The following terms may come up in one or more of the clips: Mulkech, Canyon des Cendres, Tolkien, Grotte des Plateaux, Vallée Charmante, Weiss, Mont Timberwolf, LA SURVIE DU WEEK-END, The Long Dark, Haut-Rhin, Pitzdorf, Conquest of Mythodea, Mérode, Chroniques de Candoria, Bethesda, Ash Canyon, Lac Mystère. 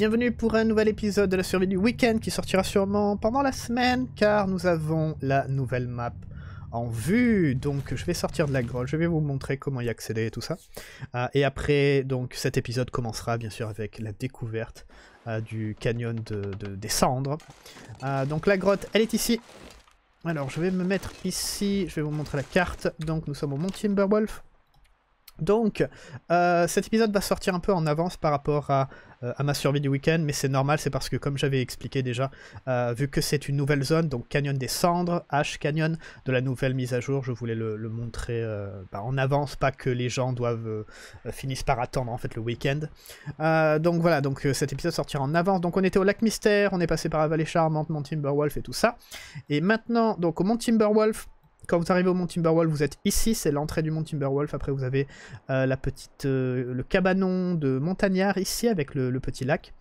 bienvenue pour un nouvel épisode de la survie du week-end qui sortira sûrement pendant la semaine car nous avons la nouvelle map en vue. Donc je vais sortir de la grotte, je vais vous montrer comment y accéder et tout ça. Et après donc cet épisode commencera bien sûr avec la découverte du canyon des cendres. Donc la grotte elle est ici. Alors je vais me mettre ici, je vais vous montrer la carte. Donc nous sommes au Mont Timberwolf. Donc, cet épisode va sortir un peu en avance par rapport à ma survie du week-end, mais c'est normal, c'est parce que comme j'avais expliqué déjà, vu que c'est une nouvelle zone, donc Canyon des Cendres, Ash Canyon, de la nouvelle mise à jour, je voulais le montrer en avance, pas que les gens finissent par attendre en fait le week-end. Donc voilà, donc cet épisode sortira en avance. Donc on était au Lac Mystère, on est passé par la Vallée Charmante, Mont Timberwolf et tout ça. Et maintenant, donc au Mont Timberwolf, quand vous arrivez au Mont Timberwolf, vous êtes ici, c'est l'entrée du Mont Timberwolf. Après, vous avez le cabanon de montagnard ici avec le petit lac.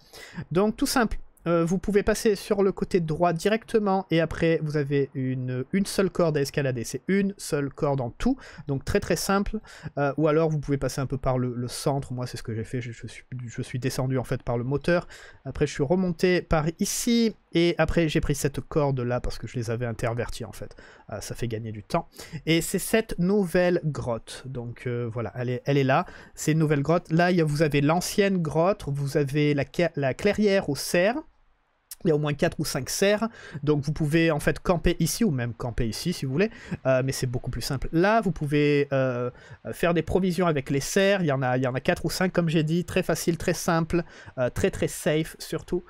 Donc, tout simple, vous pouvez passer sur le côté droit directement et après, vous avez une seule corde à escalader. C'est une seule corde en tout, donc très très simple. Ou alors, vous pouvez passer un peu par le centre. Moi, c'est ce que j'ai fait. Je suis descendu en fait par le moteur. Après, je suis remonté par ici. Et après j'ai pris cette corde là parce que je les avais interverties en fait, ça fait gagner du temps. Et c'est cette nouvelle grotte, donc voilà, elle est là, c'est une nouvelle grotte. Là vous avez l'ancienne grotte, vous avez la clairière aux cerfs, il y a au moins 4 ou 5 cerfs, donc vous pouvez en fait camper ici ou même camper ici si vous voulez, mais c'est beaucoup plus simple. Là vous pouvez faire des provisions avec les cerfs, il y en a 4 ou 5 comme j'ai dit, très facile, très simple, très très safe surtout.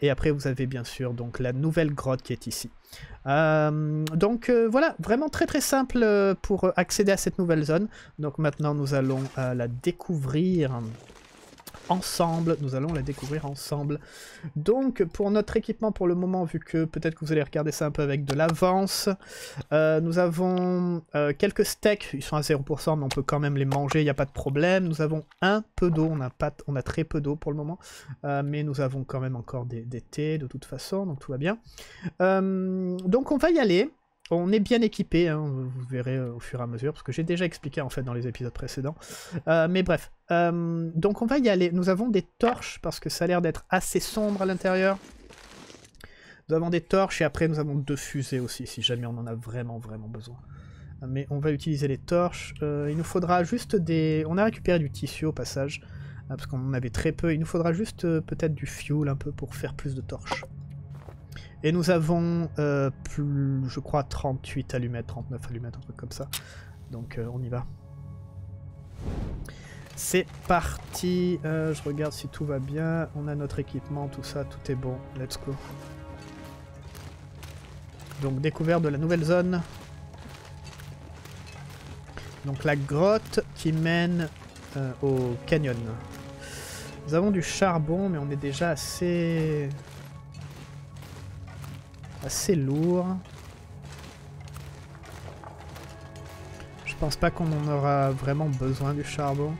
Et après vous avez bien sûr donc la nouvelle grotte qui est ici. Donc voilà, vraiment très très simple pour accéder à cette nouvelle zone. Donc maintenant nous allons la découvrir ensemble, nous allons la découvrir ensemble. Donc pour notre équipement pour le moment, vu que peut-être que vous allez regarder ça un peu avec de l'avance, nous avons quelques steaks, ils sont à 0% mais on peut quand même les manger, il n'y a pas de problème. Nous avons un peu d'eau, on a très peu d'eau pour le moment, mais nous avons quand même encore des thés de toute façon, donc tout va bien. Donc on va y aller. On est bien équipé, hein, vous verrez au fur et à mesure, parce que j'ai déjà expliqué en fait dans les épisodes précédents. Mais bref, donc on va y aller. Nous avons des torches, parce que ça a l'air d'être assez sombre à l'intérieur. Nous avons des torches et après nous avons 2 fusées aussi, si jamais on en a vraiment vraiment besoin. Mais on va utiliser les torches. Il nous faudra juste des... On a récupéré du tissu au passage, parce qu'on en avait très peu. Il nous faudra juste peut-être du fuel un peu pour faire plus de torches. Et nous avons, je crois, 38 allumettes, 39 allumettes, un truc comme ça. Donc on y va. C'est parti. Je regarde si tout va bien. On a notre équipement, tout ça, tout est bon. Let's go. Donc découverte de la nouvelle zone. Donc la grotte qui mène au canyon. Nous avons du charbon, mais on est déjà assez lourd. Je pense pas qu'on en aura vraiment besoin du charbon.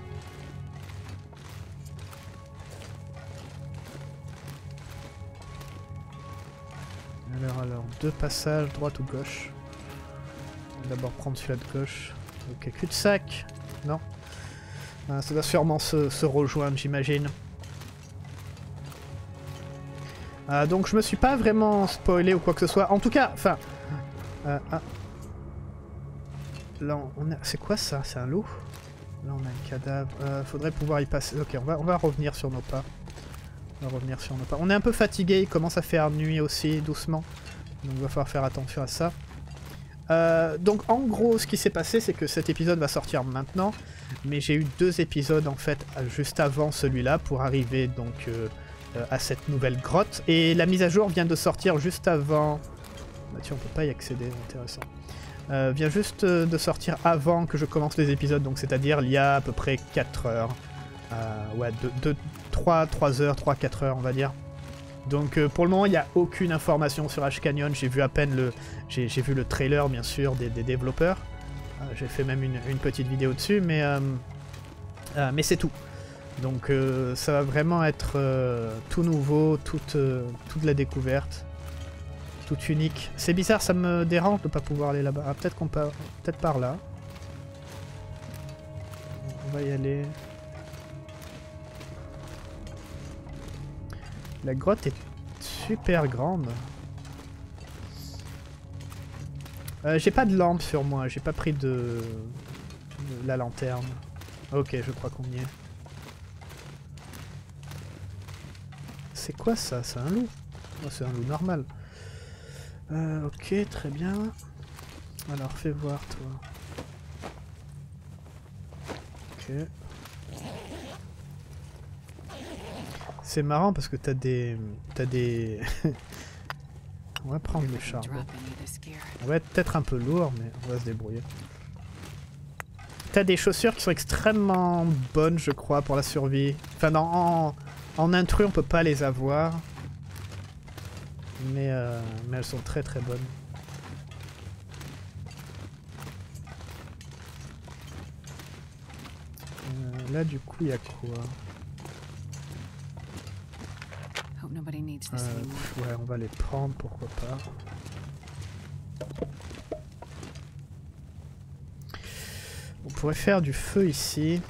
Alors, 2 passages, droite ou gauche. On va d'abord prendre celui-là de gauche. Ok, cul-de-sac. Non. Ça doit sûrement se rejoindre, j'imagine. Donc je me suis pas vraiment spoilé ou quoi que ce soit. En tout cas, enfin... Là, c'est quoi ça? C'est un loup? Là, on a un cadavre. Faudrait pouvoir y passer. Ok, on va revenir sur nos pas. On va revenir sur nos pas. On est un peu fatigué, il commence à faire nuit aussi, doucement. Donc il va falloir faire attention à ça. Donc en gros, ce qui s'est passé, c'est que cet épisode va sortir maintenant. Mais j'ai eu 2 épisodes, en fait, juste avant celui-là, pour arriver, donc... à cette nouvelle grotte, et la mise à jour vient de sortir juste avant... Bah tiens, on peut pas y accéder, intéressant. Vient juste de sortir avant que je commence les épisodes, donc c'est-à-dire il y a à peu près 4 heures. Ouais, 3-4 heures on va dire. Donc pour le moment il n'y a aucune information sur Ash Canyon, j'ai vu à peine j'ai vu le trailer bien sûr des développeurs. J'ai fait même une petite vidéo dessus, mais c'est tout. Donc ça va vraiment être tout nouveau, toute la découverte, toute unique. C'est bizarre, ça me dérange de ne pas pouvoir aller là-bas. Ah, peut-être qu'on peut... peut-être par là. On va y aller. La grotte est super grande. J'ai pas de lampe sur moi, j'ai pas pris de la lanterne. Ok, je crois qu'on y est. C'est quoi ça? C'est un loup? Oh, c'est un loup normal. Ok, très bien. Alors, fais voir toi. Ok. C'est marrant parce que t'as des... On va prendre le charbon. On va être peut-être un peu lourd, mais on va se débrouiller. T'as des chaussures qui sont extrêmement bonnes, je crois, pour la survie. Enfin, non, en intrus, on peut pas les avoir. Mais elles sont très très bonnes. Là, du coup, il y a quoi? Ouais, on va les prendre, pourquoi pas. On pourrait faire du feu ici.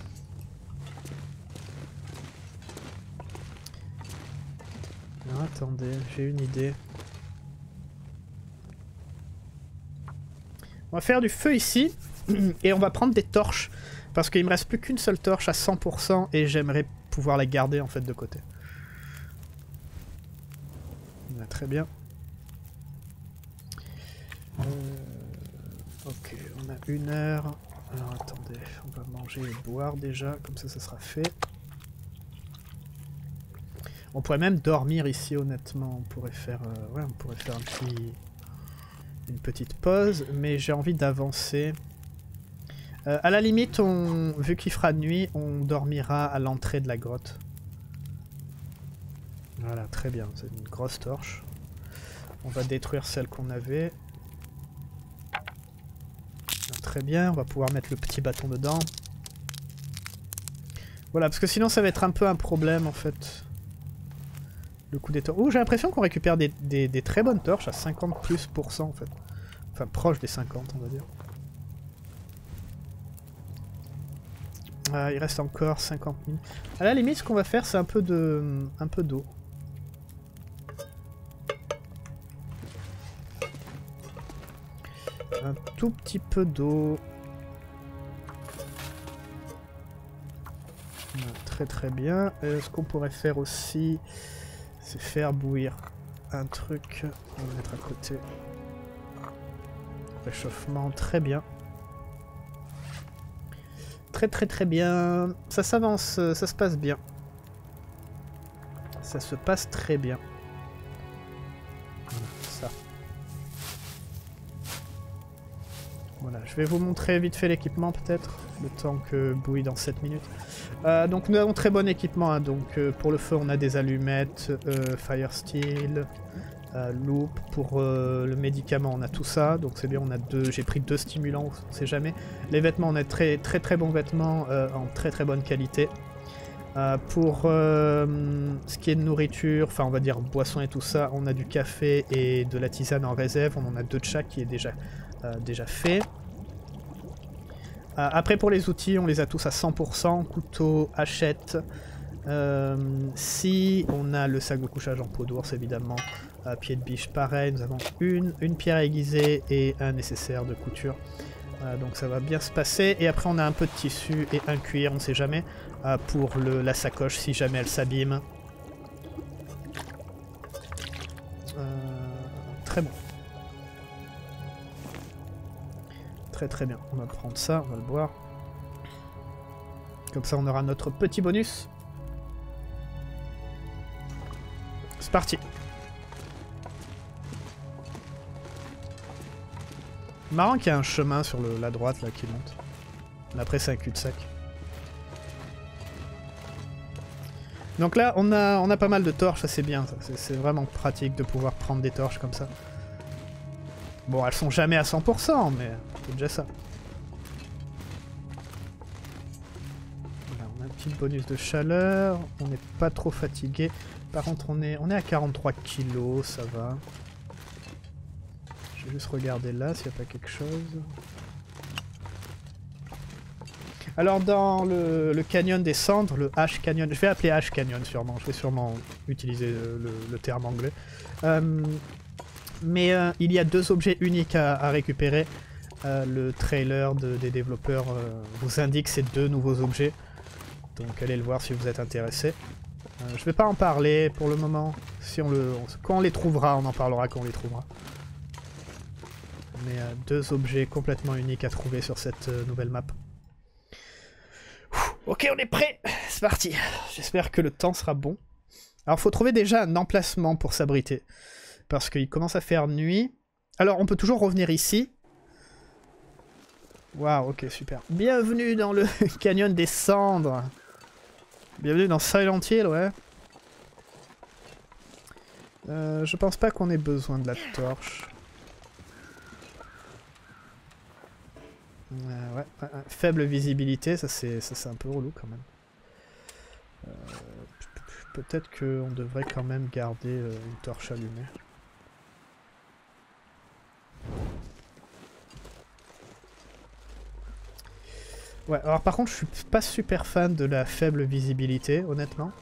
Non, attendez, j'ai une idée. On va faire du feu ici et on va prendre des torches. Parce qu'il me reste plus qu'une seule torche à 100% et j'aimerais pouvoir la garder en fait de côté. Très bien. Ok, on a une heure. Alors attendez, on va manger et boire déjà, comme ça sera fait. On pourrait même dormir ici honnêtement, on pourrait faire, ouais, on pourrait faire une petite pause, mais j'ai envie d'avancer. À la limite, vu qu'il fera nuit, on dormira à l'entrée de la grotte. Voilà, très bien, c'est une grosse torche. On va détruire celle qu'on avait. Très bien, on va pouvoir mettre le petit bâton dedans. Voilà, parce que sinon ça va être un peu un problème en fait. Le coup des torches... Ouh, j'ai l'impression qu'on récupère des très bonnes torches à 50%+ en fait. Enfin, proche des 50, on va dire. Il reste encore 50 000. À la limite, ce qu'on va faire, c'est un peu d'eau. Un tout petit peu d'eau. Très très bien. Et ce qu'on pourrait faire aussi, c'est faire bouillir un truc. On va le mettre à côté. Réchauffement, très bien. Très très très bien. Ça s'avance, ça se passe bien. Ça se passe très bien. Voilà, je vais vous montrer vite fait l'équipement peut-être, le temps que bouille dans 7 minutes. Donc nous avons très bon équipement, hein, donc pour le feu on a des allumettes, fire steel, loupe, pour le médicament on a tout ça, donc c'est bien, on a j'ai pris 2 stimulants, on sait jamais. Les vêtements, on a très très très bons vêtements en très très bonne qualité. Pour ce qui est de nourriture, enfin on va dire boisson et tout ça, on a du café et de la tisane en réserve, on en a 2 de chaque qui est déjà fait. Après pour les outils, on les a tous à 100%, couteau, hachette, si on a le sac de couchage en peau d'ours évidemment, pied de biche pareil, nous avons une pierre aiguisée et un nécessaire de couture. Donc ça va bien se passer, et après on a un peu de tissu et un cuir, on sait jamais, pour la sacoche si jamais elle s'abîme. Très bon. Très très bien, on va prendre ça, on va le boire. Comme ça on aura notre petit bonus. C'est parti. Marrant qu'il y a un chemin sur la droite là qui monte. Après c'est un cul-de-sac. Donc là on a pas mal de torches, ça c'est bien, c'est vraiment pratique de pouvoir prendre des torches comme ça. Bon, elles sont jamais à 100%, mais c'est déjà ça. Voilà, on a un petit bonus de chaleur, on n'est pas trop fatigué. Par contre on est à 43 kilos, ça va. Je vais juste regarder là s'il n'y a pas quelque chose. Alors dans le canyon des cendres, le Ash Canyon, je vais appeler Ash Canyon sûrement, je vais sûrement utiliser le terme anglais. Mais il y a deux objets uniques à récupérer. Le trailer des développeurs vous indique ces deux nouveaux objets. Donc allez le voir si vous êtes intéressé. Je vais pas en parler pour le moment. Si quand on les trouvera, on en parlera quand on les trouvera. Mais deux objets complètement uniques à trouver sur cette nouvelle map. Ouh, ok, on est prêt. C'est parti. J'espère que le temps sera bon. Alors faut trouver déjà un emplacement pour s'abriter. Parce qu'il commence à faire nuit. Alors on peut toujours revenir ici. Waouh, ok, super. Bienvenue dans le Canyon des Cendres. Bienvenue dans Silent Hill, ouais. Je pense pas qu'on ait besoin de la torche. Ouais. Faible visibilité, ça c'est un peu relou quand même. Peut-être qu'on devrait quand même garder une torche allumée. Ouais, alors par contre je suis pas super fan de la faible visibilité, honnêtement.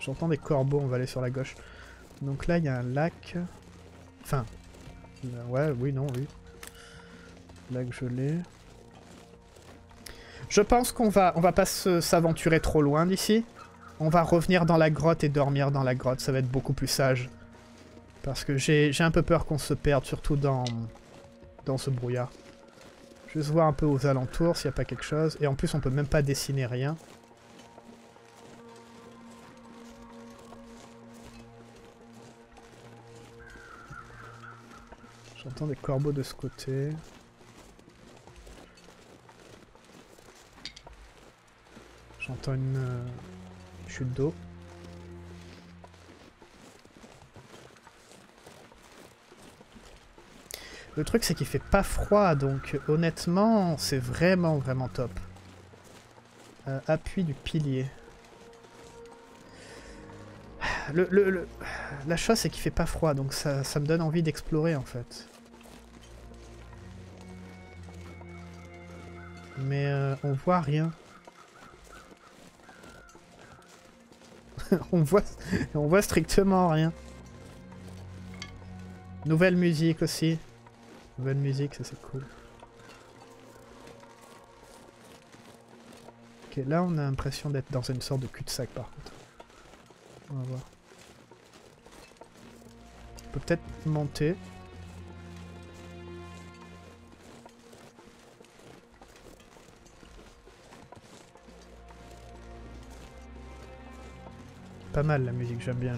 J'entends des corbeaux, on va aller sur la gauche. Donc là il y a un lac... Enfin... Ouais, oui, non, oui. Lac gelé... Je pense qu'on va pas s'aventurer trop loin d'ici. On va revenir dans la grotte et dormir dans la grotte, ça va être beaucoup plus sage. Parce que j'ai un peu peur qu'on se perde, surtout dans ce brouillard. Juste voir un peu aux alentours s'il n'y a pas quelque chose. Et en plus on peut même pas dessiner rien. J'entends des corbeaux de ce côté. J'entends une chute d'eau. Le truc c'est qu'il fait pas froid, donc honnêtement c'est vraiment top. Appui du pilier. La chose c'est qu'il fait pas froid, donc ça me donne envie d'explorer en fait. Mais on voit rien. on voit strictement rien. Nouvelle musique aussi. Nouvelle musique, ça c'est cool. Ok, là on a l'impression d'être dans une sorte de cul-de-sac par contre. On va voir. On peut peut-être monter. Pas mal la musique, j'aime bien.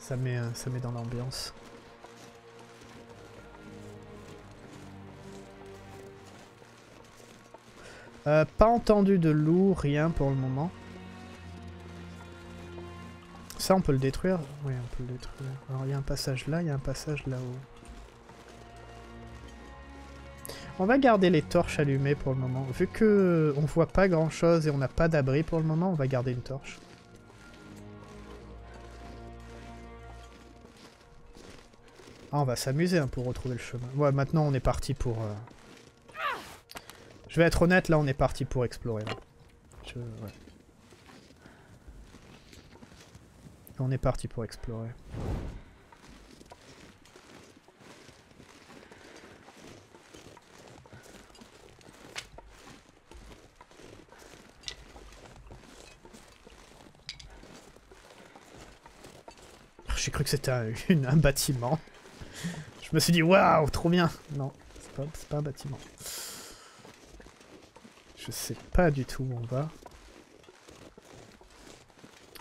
Ça met dans l'ambiance. Pas entendu de loup, rien pour le moment. Ça on peut le détruire. Oui, on peut le détruire. Alors il y a un passage là, il y a un passage là-haut. On va garder les torches allumées pour le moment. Vu que on voit pas grand chose et on n'a pas d'abri pour le moment, on va garder une torche. Ah, on va s'amuser hein, pour retrouver le chemin. Ouais, maintenant on est parti pour... Je vais être honnête, là on est parti pour explorer. Ouais. On est parti pour explorer. J'ai cru que c'était un bâtiment. Je me suis dit waouh, trop bien. Non, c'est pas un bâtiment. Je sais pas du tout où on va.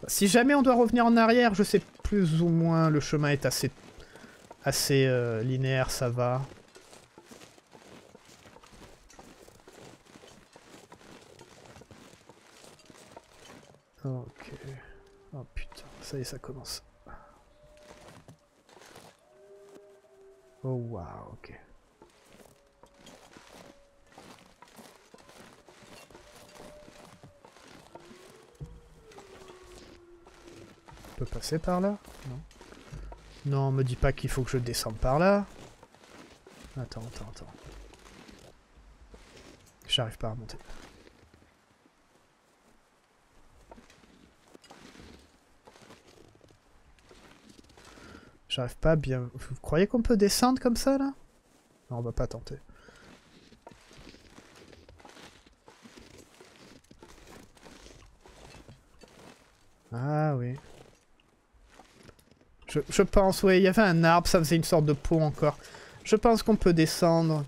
Si jamais on doit revenir en arrière, je sais plus ou moins. Le chemin est assez linéaire, ça va. Ok. Oh putain, ça y est, ça commence. Oh waouh, ok. On peut passer par là? Non. Non, me dis pas qu'il faut que je descende par là. Attends. j'arrive pas à remonter. J'arrive pas bien... Vous croyez qu'on peut descendre comme ça, là? Non, on va pas tenter. Ah oui. Je pense, oui, il y avait un arbre, ça faisait une sorte de pot encore. Je pense qu'on peut descendre.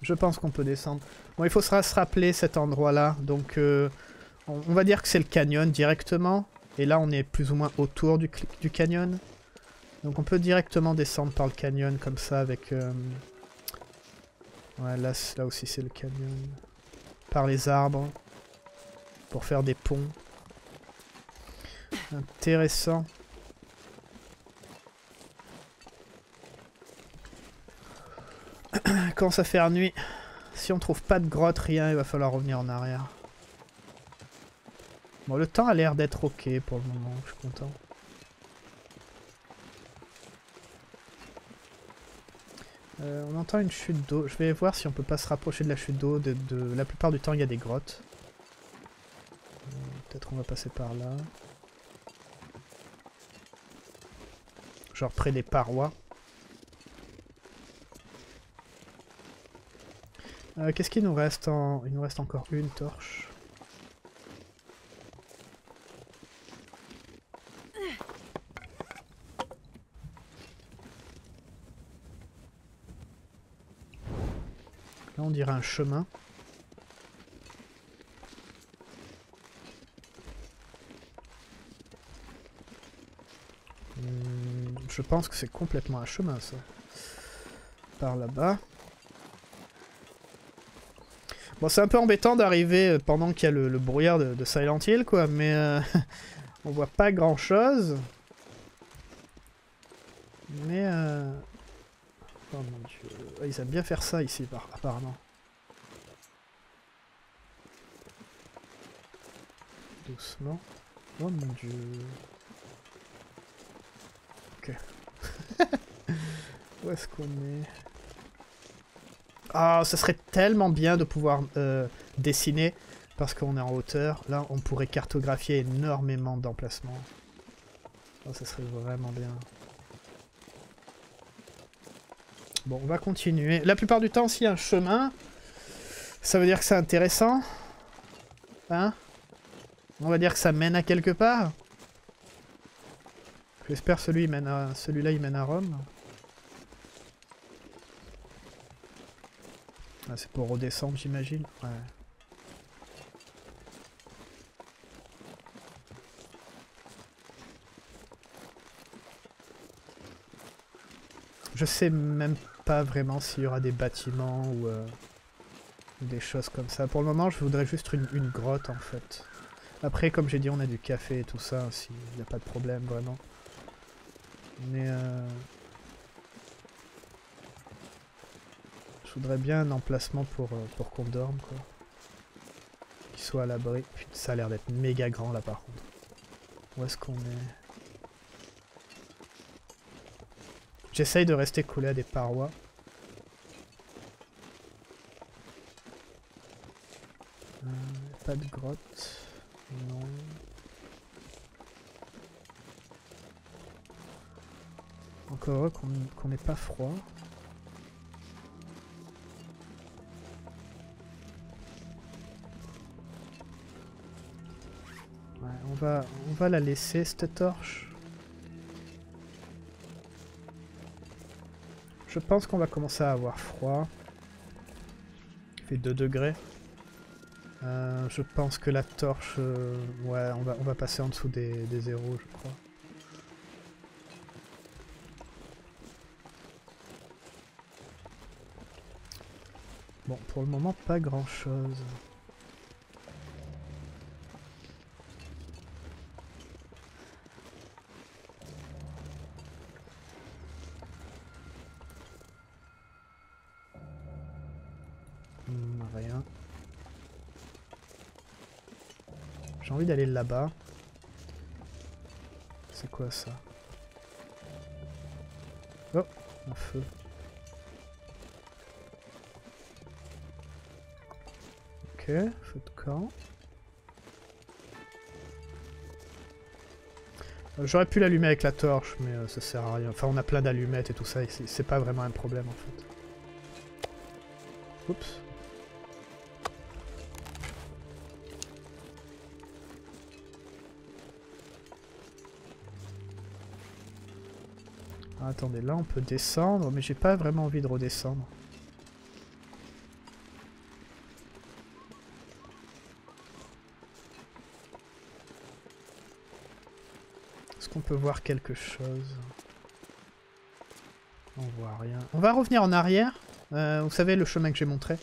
Je pense qu'on peut descendre. Bon, il faut se rappeler cet endroit-là. Donc, on va dire que c'est le canyon directement. Et là, on est plus ou moins autour du canyon. Donc on peut directement descendre par le canyon comme ça avec... Ouais, là aussi c'est le canyon. Par les arbres. Pour faire des ponts. Intéressant. Quand ça fait nuit, si on trouve pas de grotte, rien, il va falloir revenir en arrière. Bon, le temps a l'air d'être ok pour le moment, je suis content. On entend une chute d'eau, je vais voir si on peut pas se rapprocher de la chute d'eau, la plupart du temps il y a des grottes. Peut-être on va passer par là. Genre près des parois. Qu'est-ce qu'il nous reste en... Il nous reste encore une torche. Là on dirait un chemin. Je pense que c'est complètement un chemin ça. Par là-bas. Bon c'est un peu embêtant d'arriver pendant qu'il y a le brouillard de Silent Hill quoi, mais on voit pas grand chose. Mais... Oh mon dieu, ils aiment bien faire ça ici, apparemment. Doucement. Oh mon dieu. Ok. Où est-ce qu'on est? Ah, ça serait tellement bien de pouvoir dessiner, parce qu'on est en hauteur. Là, on pourrait cartographier énormément d'emplacements. Oh, ça serait vraiment bien. Bon, on va continuer. La plupart du temps, s'il y a un chemin, ça veut dire que c'est intéressant. Hein? On va dire que ça mène à quelque part. J'espère que celui-là, il mène à Rome. Ah, c'est pour redescendre, j'imagine. Ouais. Je sais même pas vraiment s'il y aura des bâtiments ou des choses comme ça. Pour le moment, je voudrais juste une grotte, en fait. Après, comme j'ai dit, on a du café et tout ça, s'il n'y a pas de problème, vraiment. Mais... Je voudrais bien un emplacement pour qu'on dorme, quoi. Qu'il soit à l'abri. Putain, ça a l'air d'être méga grand, là, par contre. Où est-ce qu'on est ? J'essaye de rester collé à des parois. Pas de grotte. Non. Encore heureux qu'on n'ait pas froid. Ouais, on va la laisser cette torche. Je pense qu'on va commencer à avoir froid. Il fait 2 degrés. Je pense que la torche... ouais, on va passer en dessous des 0, je crois. Bon, pour le moment, pas grand-chose. J'ai envie d'aller là-bas. C'est quoi ça? Oh, un feu. feu de camp. J'aurais pu l'allumer avec la torche, mais ça sert à rien. Enfin, on a plein d'allumettes et tout ça, et c'est pas vraiment un problème en fait. Oups. Ah, attendez, là on peut descendre, mais j'ai pas vraiment envie de redescendre. Est-ce qu'on peut voir quelque chose? On voit rien. On va revenir en arrière. Vous savez, le chemin que j'ai montré.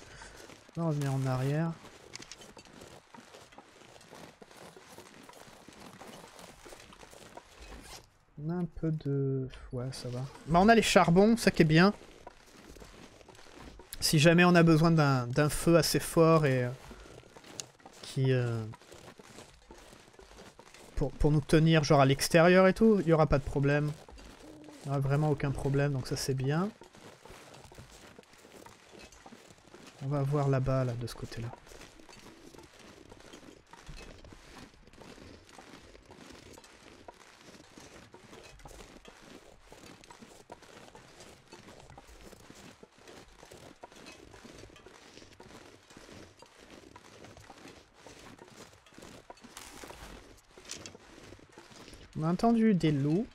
On va revenir en arrière. On a un peu de... Ouais, ça va. Bah, on a les charbons, ça qui est bien. Si jamais on a besoin d'un feu assez fort et... Pour nous tenir genre à l'extérieur et tout, il n'y aura pas de problème. Il n'y aura vraiment aucun problème, donc ça c'est bien. On va voir là-bas, là, de ce côté-là. On a entendu des loups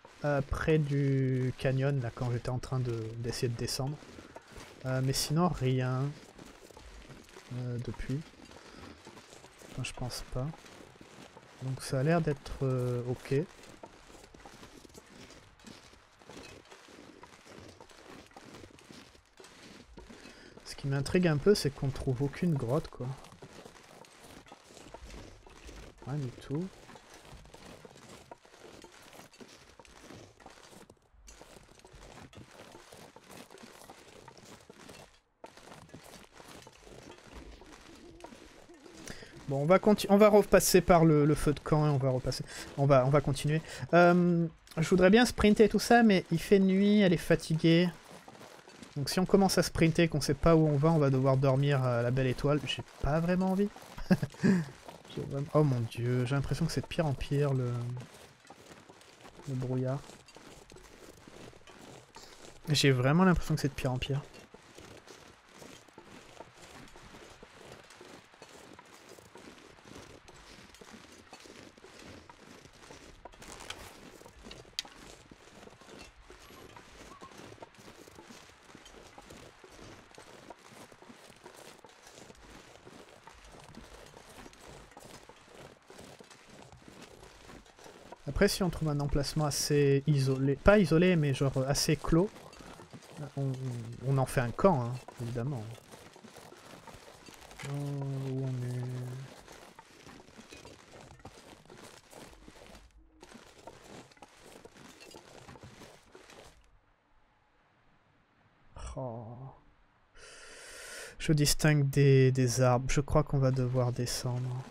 près du canyon là quand j'étais en train d'essayer de descendre. Mais sinon rien depuis. Enfin, je pense pas. Donc ça a l'air d'être ok. Ce qui m'intrigue un peu, c'est qu'on trouve aucune grotte quoi. Rien du tout. Bon, on va repasser par le feu de camp et on va repasser. On va continuer. Je voudrais bien sprinter et tout ça, mais il fait nuit, elle est fatiguée. Donc si on commence à sprinter et qu'on sait pas où on va devoir dormir à la belle étoile. J'ai pas vraiment envie. Oh mon dieu, j'ai l'impression que c'est de pire en pire le brouillard. J'ai vraiment l'impression que c'est de pire en pire. Après, si on trouve un emplacement assez isolé, pas isolé, mais genre assez clos, on en fait un camp, hein, évidemment. Oh, où on est... Oh. Je distingue des arbres, je crois qu'on va devoir descendre.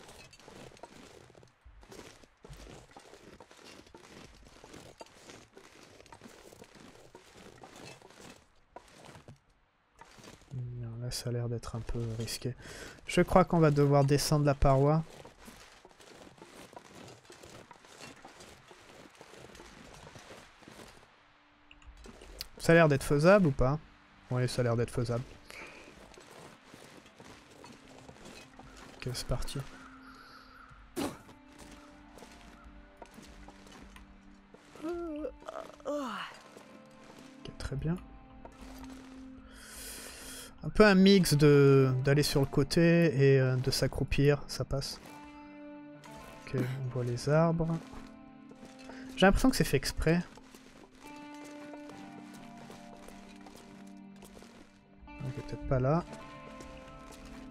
Ça a l'air d'être un peu risqué. Je crois qu'on va devoir descendre la paroi. Ça a l'air d'être faisable ou pas? Oui, ça a l'air d'être faisable. Ok, c'est parti. Ok, très bien. Un peu un mix d'aller sur le côté et de s'accroupir, ça passe. Ok, on voit les arbres. J'ai l'impression que c'est fait exprès. On est peut-être pas là.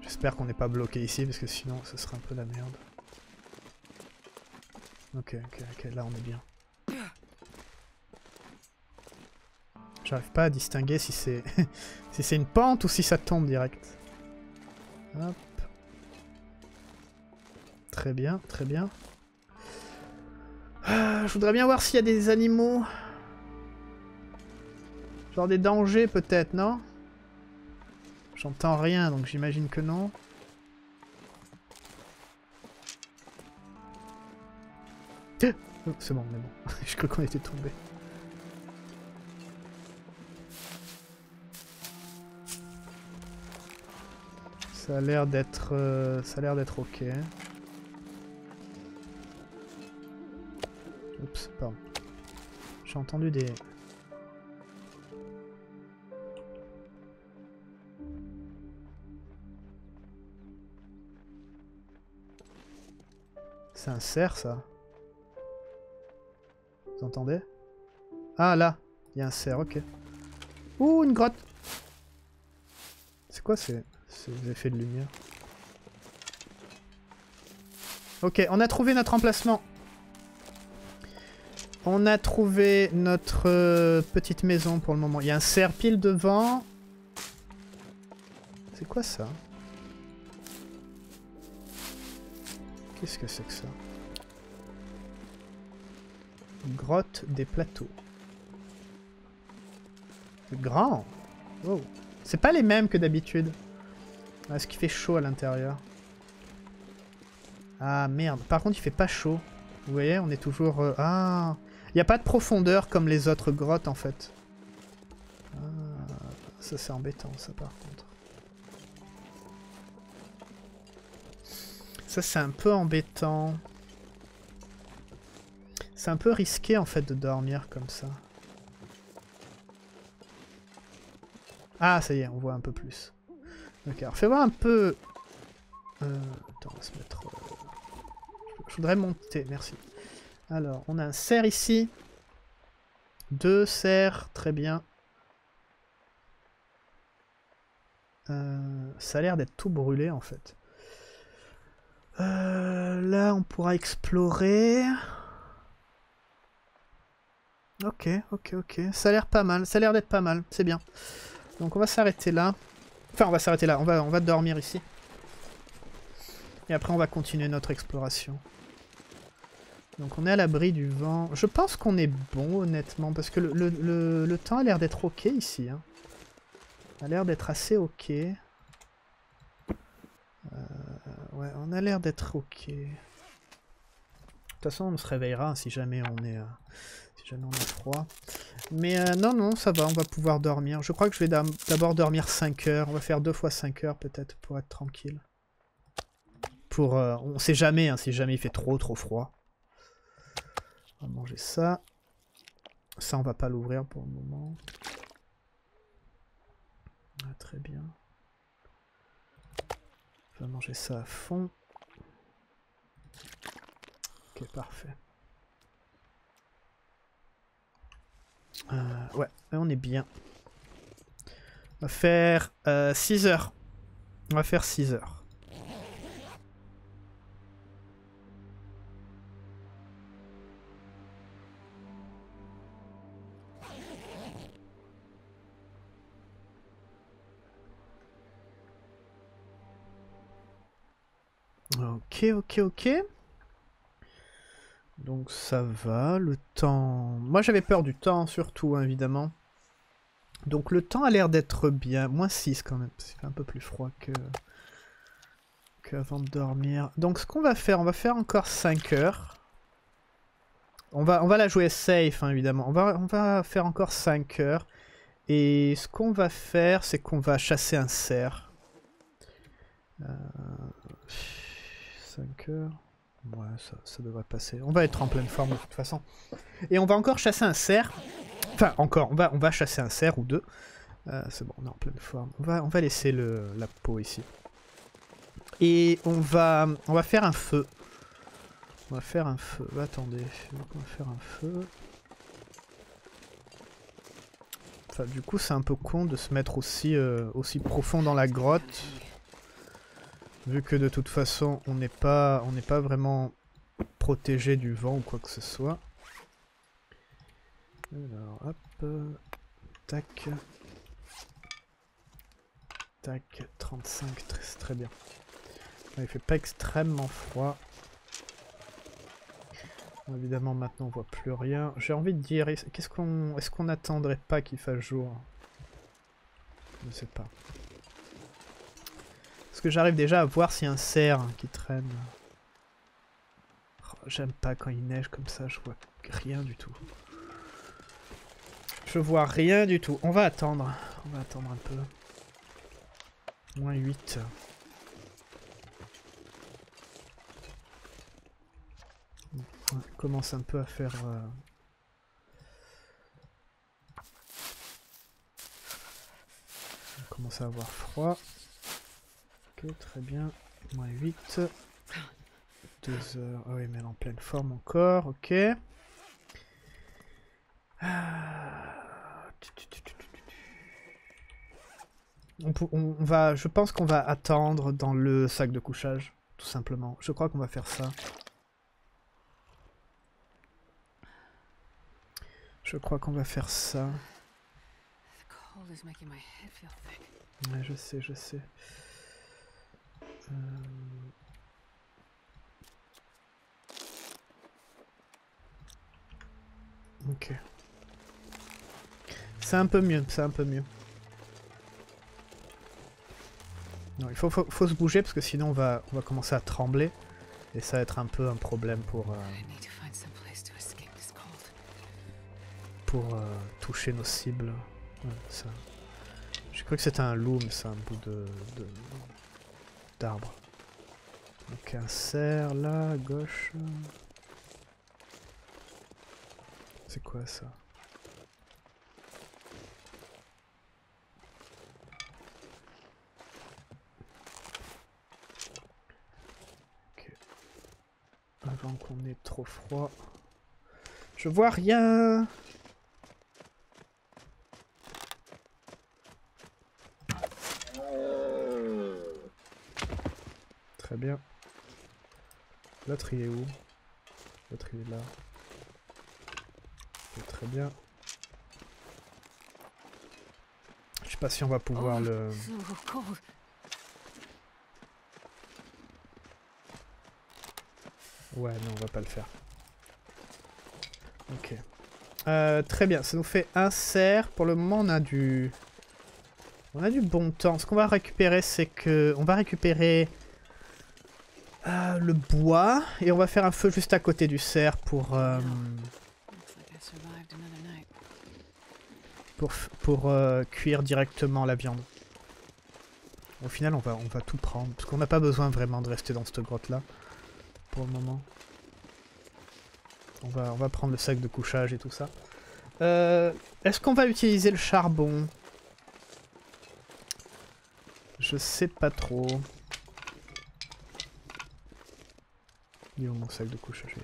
J'espère qu'on n'est pas bloqué ici parce que sinon ce serait un peu la merde. Ok, là on est bien. J'arrive pas à distinguer si c'est si c'est une pente ou si ça tombe direct. Hop. Très bien, très bien. Ah, je voudrais bien voir s'il y a des animaux. Genre des dangers peut-être, non? J'entends rien, donc j'imagine que non. C'est bon, on est bon. Je crois qu'on était tombé. Ça a l'air d'être ok. Oups, pardon. J'ai entendu des... C'est un cerf, ça. Vous entendez? Ah, là! Il y a un cerf, ok. Ouh, une grotte! C'est quoi ces... Ces effets de lumière. Ok, on a trouvé notre emplacement. On a trouvé notre petite maison pour le moment. Il y a un cerf pile devant. C'est quoi ça? Qu'est-ce que c'est que ça? Grotte des Plateaux. C'est grand. Wow. C'est pas les mêmes que d'habitude. Est-ce qu'il fait chaud à l'intérieur? Ah merde, par contre il fait pas chaud. Vous voyez, on est toujours... Ah, il n'y a pas de profondeur comme les autres grottes en fait. Ah, ça c'est embêtant ça par contre. Ça c'est un peu embêtant. C'est un peu risqué en fait de dormir comme ça. Ah ça y est, on voit un peu plus. Ok, alors fais voir un peu... attends, on va se mettre... Je voudrais monter, merci. Alors, on a un cerf ici. 2 cerfs, très bien. Ça a l'air d'être tout brûlé, en fait. Là, on pourra explorer. Ok, ok, ok. Ça a l'air pas mal, ça a l'air d'être pas mal, c'est bien. Donc on va s'arrêter là. Enfin, on va s'arrêter là, on va dormir ici. Et après, on va continuer notre exploration. Donc, on est à l'abri du vent. Je pense qu'on est bon, honnêtement, parce que le temps a l'air d'être ok ici. Hein. A l'air d'être assez ok. Ouais, on a l'air d'être ok. De toute façon, on se réveillera si jamais on est... On a froid. Mais non, non, ça va, on va pouvoir dormir. Je crois que je vais d'abord dormir 5 heures. On va faire 2 fois 5 heures peut-être pour être tranquille. Pour, on sait jamais, hein, si jamais il fait trop froid. On va manger ça. Ça, on va pas l'ouvrir pour le moment. Ah, très bien. On va manger ça à fond. Ok, parfait. Ouais, on est bien. On va faire 6 heures. On va faire 6 heures. Ok, ok, ok. Donc ça va, le temps... Moi j'avais peur du temps surtout, hein, évidemment. Donc le temps a l'air d'être bien. Moins 6 quand même, c'est un peu plus froid que... qu'avant de dormir. Donc ce qu'on va faire, on va faire encore 5 heures. On va la jouer safe, hein, évidemment. On va faire encore 5 heures. Et ce qu'on va faire, c'est qu'on va chasser un cerf. 5 heures... Ouais, ça devrait passer. On va être en pleine forme de toute façon. Et on va encore chasser un cerf. Enfin, encore, on va chasser un cerf ou deux. C'est bon, on est en pleine forme. On va laisser la peau ici. Et on va faire un feu. On va faire un feu. Attendez, on va faire un feu. Enfin, du coup, c'est un peu con de se mettre aussi profond dans la grotte. Vu que de toute façon, on n'est pas vraiment protégé du vent ou quoi que ce soit. Alors, hop, tac. Tac, 35, c'est très bien. Il fait pas extrêmement froid. Évidemment, maintenant, on voit plus rien. J'ai envie de dire, est-ce qu'on n'attendrait pas qu'il fasse jour? Je ne sais pas. Parce que j'arrive déjà à voir s'il y a un cerf qui traîne. J'aime pas quand il neige comme ça, je vois rien du tout. Je vois rien du tout. On va attendre un peu. Moins 8. On commence un peu à faire... On commence à avoir froid. Ok, très bien. Moins 8. 2 heures. Ah oui, mais elle est en pleine forme encore. Ok. On va, je pense qu'on va attendre dans le sac de couchage, tout simplement. Je crois qu'on va faire ça. Ouais, je sais, Ok. C'est un peu mieux, Non, il faut se bouger parce que sinon on va commencer à trembler et ça va être un peu un problème pour toucher nos cibles. Ouais, ça. Je crois que c'était un loup, mais c'est un bout d'arbre. Donc un cerf là, à gauche. C'est quoi ça? Ok. Avant qu'on ait trop froid. Je vois rien! Très bien. L'autre il est où? L'autre il est là. Très bien. Je sais pas si on va pouvoir le... Ouais, non, on va pas le faire. Ok. Très bien, ça nous fait un cerf. Pour le moment, on a du... On a du bon temps. Ce qu'on va récupérer, c'est que... On va récupérer... le bois. Et on va faire un feu juste à côté du cerf pour cuire directement la viande. Au final, on va tout prendre. Parce qu'on n'a pas besoin vraiment de rester dans cette grotte-là. Pour le moment. On va prendre le sac de couchage et tout ça. Est-ce qu'on va utiliser le charbon? Je sais pas trop. Il est où mon sac de couchage, là?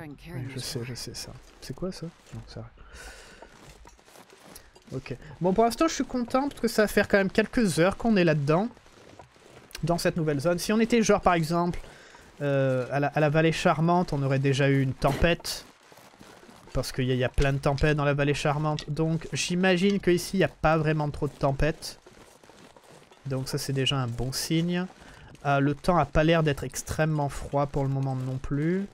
Oui, je sais ça. C'est quoi ça? Non, ça arrive. Ok. Bon, pour l'instant, je suis content parce que ça va faire quand même quelques heures qu'on est là-dedans. Dans cette nouvelle zone. Si on était genre, par exemple, à la Vallée Charmante, on aurait déjà eu une tempête. Parce qu'il y a plein de tempêtes dans la Vallée Charmante. Donc, j'imagine qu'ici, il n'y a pas vraiment trop de tempêtes. Donc ça, c'est déjà un bon signe. Le temps n'a pas l'air d'être extrêmement froid pour le moment non plus.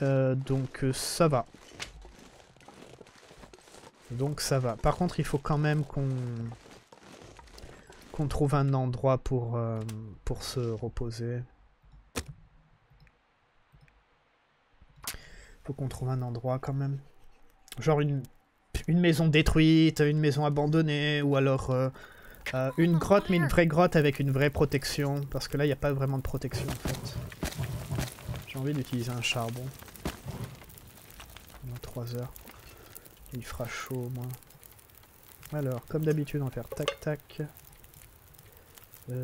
Donc ça va. Par contre, il faut quand même qu'on trouve un endroit pour se reposer. Faut qu'on trouve un endroit quand même. Genre une maison détruite, une maison abandonnée, ou alors une grotte, mais une vraie grotte avec une vraie protection. Parce que là, il n'y a pas vraiment de protection en fait. J'ai envie d'utiliser un charbon. 3 heures. Il fera chaud au moins. Alors, comme d'habitude, on va faire tac-tac. On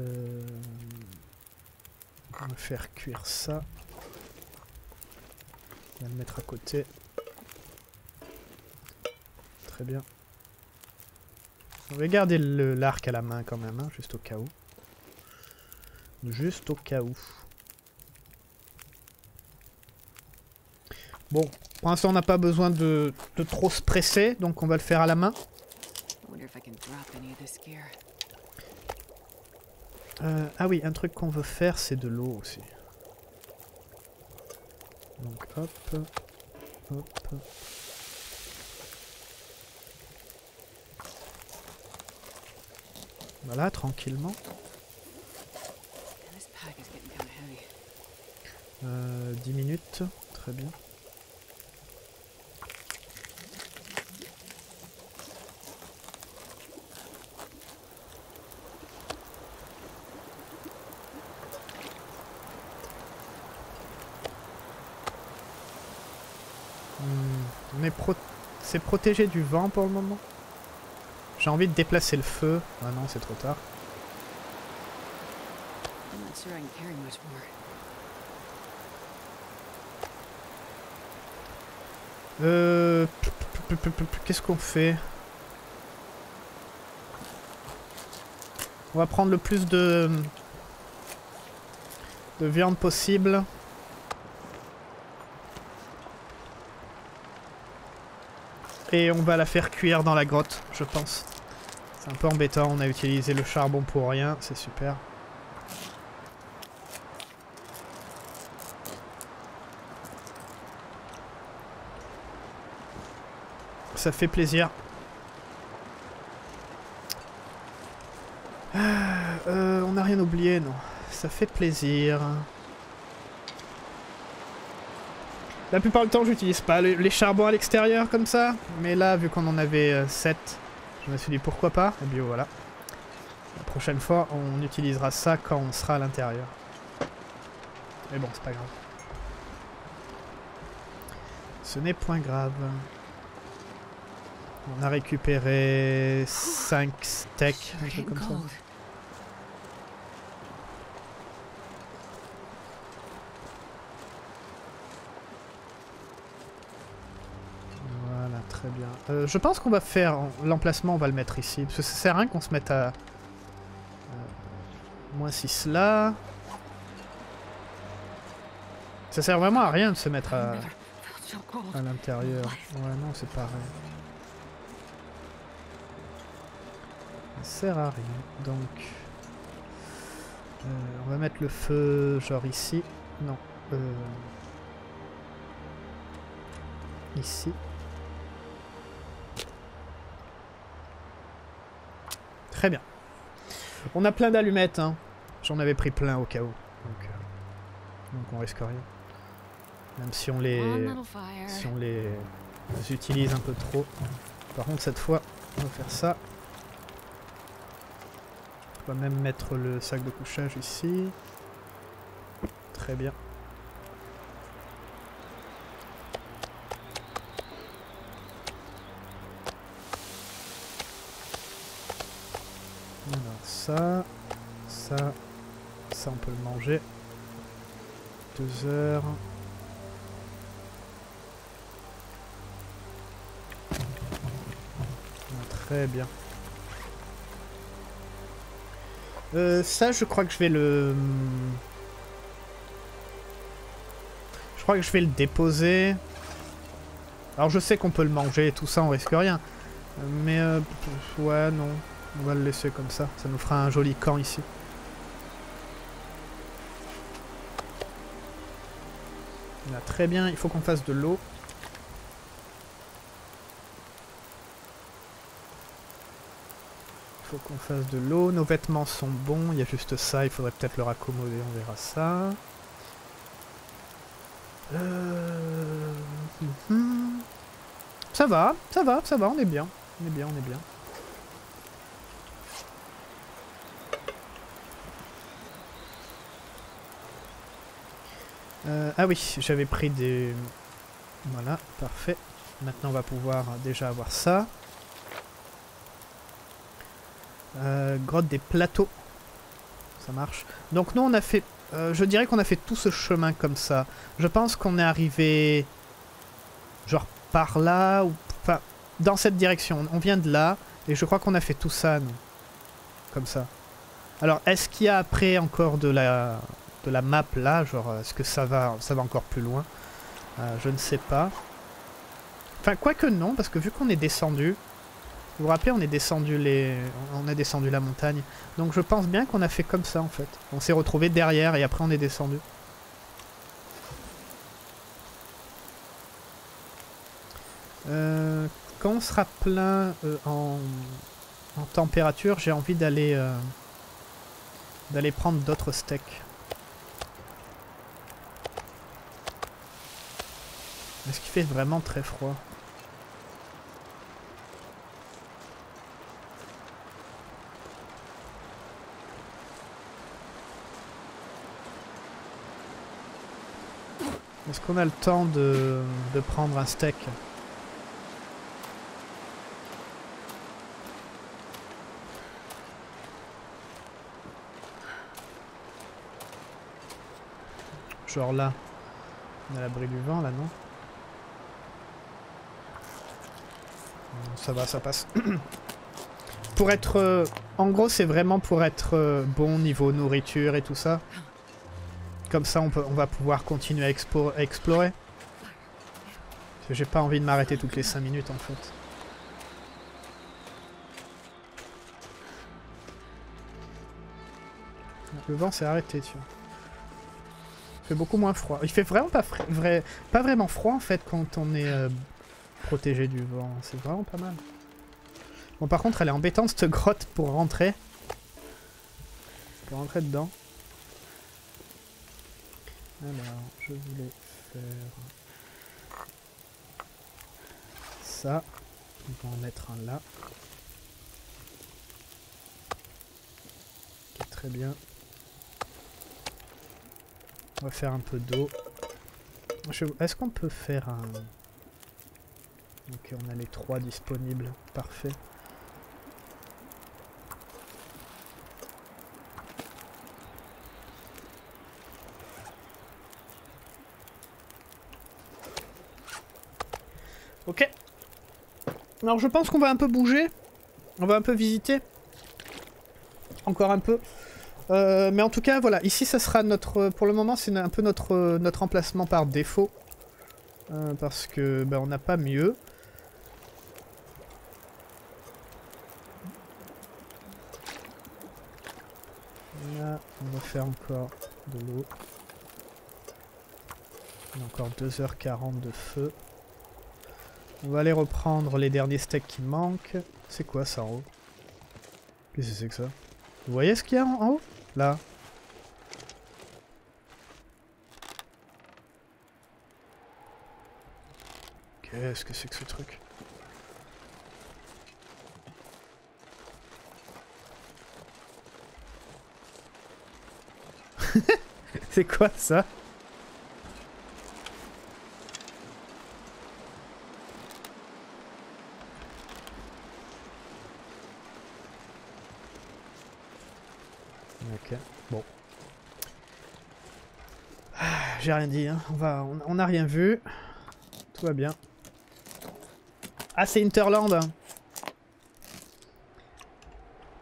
va faire cuire ça. On va le mettre à côté. Très bien. On va garder l'arc à la main quand même, hein, juste au cas où. Juste au cas où. Bon, pour l'instant on n'a pas besoin de trop se presser, donc on va le faire à la main. Ah oui, un truc qu'on veut faire c'est de l'eau aussi. Donc hop, hop. Voilà, tranquillement. 10 minutes, très bien. C'est protégé du vent pour le moment. J'ai envie de déplacer le feu. Ah non, c'est trop tard. Qu'est-ce qu'on fait? On va prendre le plus de viande possible. Et on va la faire cuire dans la grotte, je pense. C'est un peu embêtant, on a utilisé le charbon pour rien, c'est super. Ça fait plaisir. On n'a rien oublié, non. Ça fait plaisir. La plupart du temps, j'utilise pas les charbons à l'extérieur comme ça. Mais là, vu qu'on en avait 7, je me suis dit pourquoi pas. Et bien voilà. La prochaine fois, on utilisera ça quand on sera à l'intérieur. Mais bon, c'est pas grave. Ce n'est point grave. On a récupéré 5 steaks, un truc comme ça. Bien. Je pense qu'on va faire l'emplacement, on va le mettre ici. Parce que ça sert à rien qu'on se mette à... moins 6 là. Ça sert vraiment à rien de se mettre à l'intérieur. Ouais, non, c'est pareil. Ça sert à rien. Donc... on va mettre le feu genre ici. Non. Ici. Très bien. On a plein d'allumettes, hein. J'en avais pris plein au cas où. Donc on risque rien. Même si on les utilise un peu trop. Par contre, cette fois, on va faire ça. On va même mettre le sac de couchage ici. Très bien. Ça on peut le manger. 2 heures. Très bien. Ça je crois que je vais le... Je crois que je vais le déposer. Alors je sais qu'on peut le manger et tout ça, on risque rien. Mais ouais non. On va le laisser comme ça, ça nous fera un joli camp ici. Là, très bien, il faut qu'on fasse de l'eau. Il faut qu'on fasse de l'eau, nos vêtements sont bons, il y a juste ça, il faudrait peut-être le raccommoder, on verra ça. Ça va, ça va, ça va, on est bien, on est bien, on est bien. Ah oui, j'avais pris des... Voilà, parfait. Maintenant, on va pouvoir déjà avoir ça. Grotte des Plateaux. Ça marche. Donc nous, on a fait... je dirais qu'on a fait tout ce chemin comme ça. Je pense qu'on est arrivé... Genre par là, ou... Enfin, dans cette direction. On vient de là, et je crois qu'on a fait tout ça, nous. Comme ça. Alors, est-ce qu'il y a après encore de la... De la map là, genre est-ce que ça va encore plus loin, je ne sais pas. Enfin quoique non, parce que vu qu'on est descendu, vous vous rappelez, on est descendu la montagne. Donc je pense bien qu'on a fait comme ça en fait. On s'est retrouvé derrière et après on est descendu. Quand on sera plein en température, j'ai envie d'aller prendre d'autres steaks. Est-ce qu'il fait vraiment très froid? Est-ce qu'on a le temps de prendre un steak? Genre là, on est à l'abri du vent là, non? Ça va, ça passe. Pour être... en gros, c'est vraiment pour être bon niveau nourriture et tout ça. Comme ça, on va pouvoir continuer à explorer. Parce que j'ai pas envie de m'arrêter toutes les 5 minutes, en fait. Le vent s'est arrêté, tu vois. Il fait beaucoup moins froid. Il fait vraiment pas vraiment froid, en fait, quand on est protégé du vent. C'est vraiment pas mal. Bon, par contre, elle est embêtante, cette grotte, pour rentrer. Pour rentrer dedans. Alors, je voulais faire ça. On va en mettre un là. Okay, très bien. On va faire un peu d'eau. Est-ce qu'on peut faire un... Ok, on a les 3 disponibles. Parfait. Ok. Alors je pense qu'on va un peu bouger. On va un peu visiter. Encore un peu. Mais en tout cas, voilà. Ici, ça sera notre... Pour le moment, c'est un peu notre emplacement par défaut. Parce que bah, on n'a pas mieux. Là, on va faire encore de l'eau. On a encore 2h40 de feu. On va aller reprendre les derniers steaks qui manquent. C'est quoi ça en haut? Qu'est-ce que c'est que ça? Vous voyez ce qu'il y a en haut? Là. Qu'est-ce que c'est que ce truc? C'est quoi ça? Ok, bon. J'ai rien dit, hein. On n'a rien vu. Tout va bien. Ah, c'est Hinterland.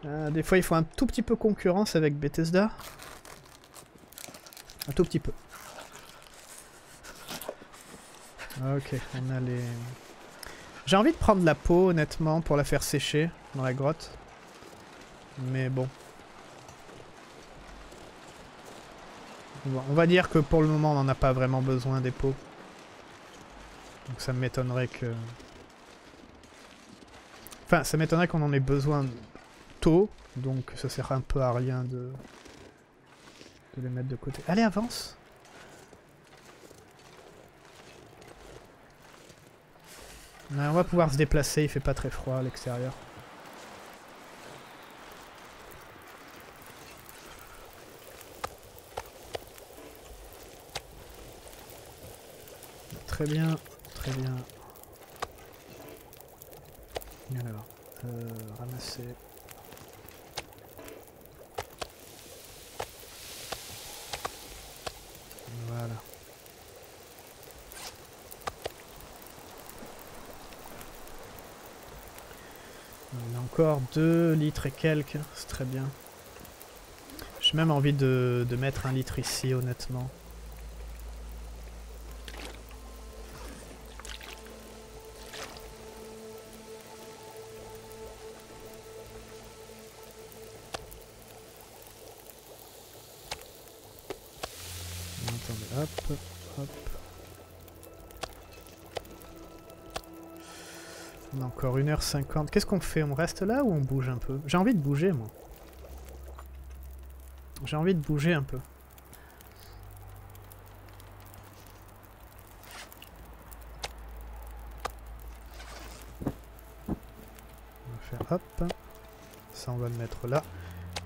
Des fois, il faut un tout petit peu concurrence avec Bethesda. Un tout petit peu. Ok, on a les... J'ai envie de prendre la peau, honnêtement, pour la faire sécher dans la grotte. Mais bon. On va dire que pour le moment on n'en a pas vraiment besoin des peaux. Donc ça m'étonnerait que... Enfin ça m'étonnerait qu'on en ait besoin tôt. Donc ça sert un peu à rien de les mettre de côté. Allez avance! Ouais, on va pouvoir se déplacer, il fait pas très froid à l'extérieur. Très bien, très bien. Alors, ramasser. Voilà. On a encore 2 litres et quelques, c'est très bien. J'ai même envie de mettre 1 litre ici, honnêtement. Hop, hop. On a encore 1h50. Qu'est-ce qu'on fait? On reste là ou on bouge un peu? J'ai envie de bouger, moi. J'ai envie de bouger un peu. Hop. Ça, on va le mettre là.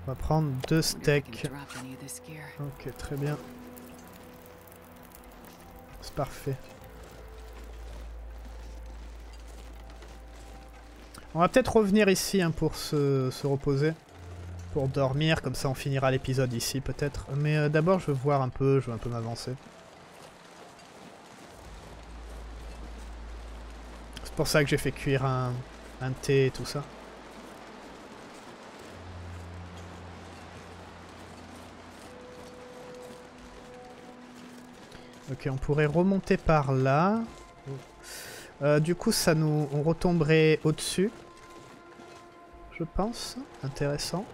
On va prendre 2 steaks. Ok, très bien. C'est parfait. On va peut-être revenir ici hein, pour se reposer. Pour dormir, comme ça on finira l'épisode ici peut-être. Mais d'abord je veux voir un peu, je veux un peu m'avancer. C'est pour ça que j'ai fait cuire un thé et tout ça. Ok, on pourrait remonter par là. Du coup, ça nous, on retomberait au-dessus, je pense. Intéressant.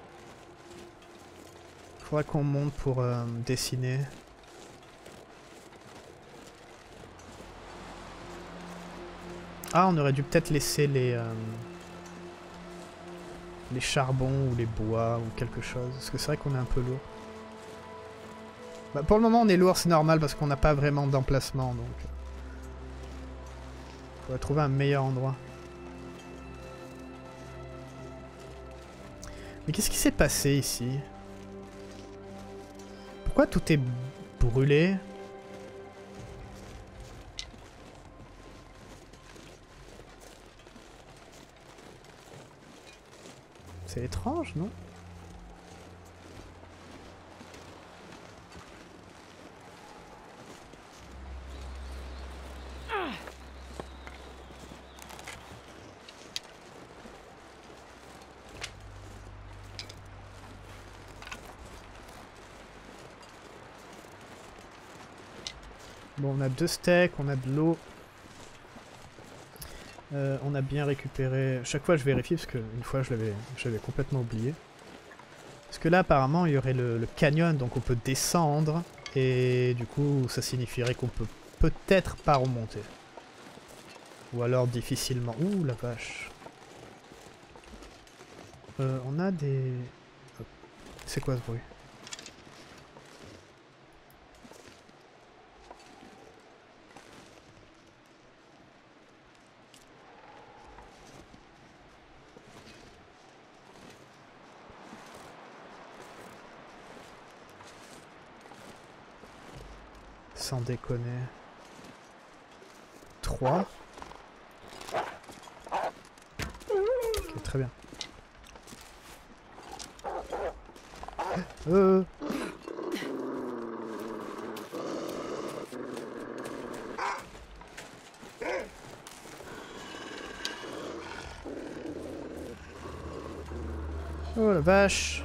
Faudrait qu'on monte pour dessiner. Ah, on aurait dû peut-être laisser les charbons ou les bois ou quelque chose. Parce que c'est vrai qu'on est un peu lourd. Bah pour le moment on est lourd, c'est normal parce qu'on n'a pas vraiment d'emplacement donc. On va trouver un meilleur endroit. Mais qu'est-ce qui s'est passé ici? Pourquoi tout est brûlé? C'est étrange, non? On a 2 steaks, on a de l'eau. On a bien récupéré. Chaque fois je vérifie parce qu'une fois j'avais complètement oublié. Parce que là apparemment il y aurait le canyon donc on peut descendre. Et du coup ça signifierait qu'on peut peut-être pas remonter. Ou alors difficilement. Ouh la vache. On a des... C'est quoi ce bruit ? Sans déconner. 3. Ok, très bien. Oh la vache.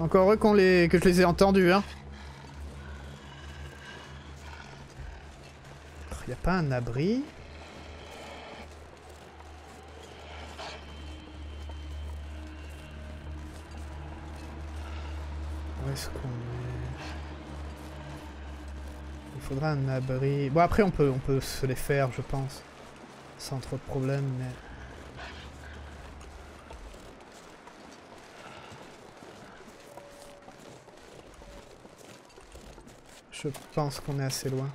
Encore heureux que je les ai entendus, hein. Y a pas un abri? Où est-ce qu'on est? Il faudra un abri... Bon après on peut se les faire je pense. Sans trop de problèmes mais... Je pense qu'on est assez loin.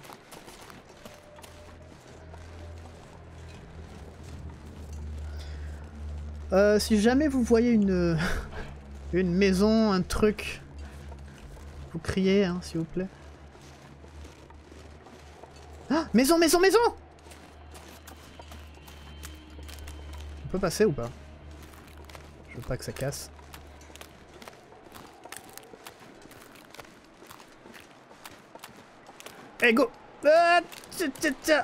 Si jamais vous voyez une maison, un truc, vous criez, hein, s'il vous plaît. Ah, maison, maison, maison! On peut passer ou pas? Je veux pas que ça casse. Hey, go! Ah, tcha, tcha, tcha.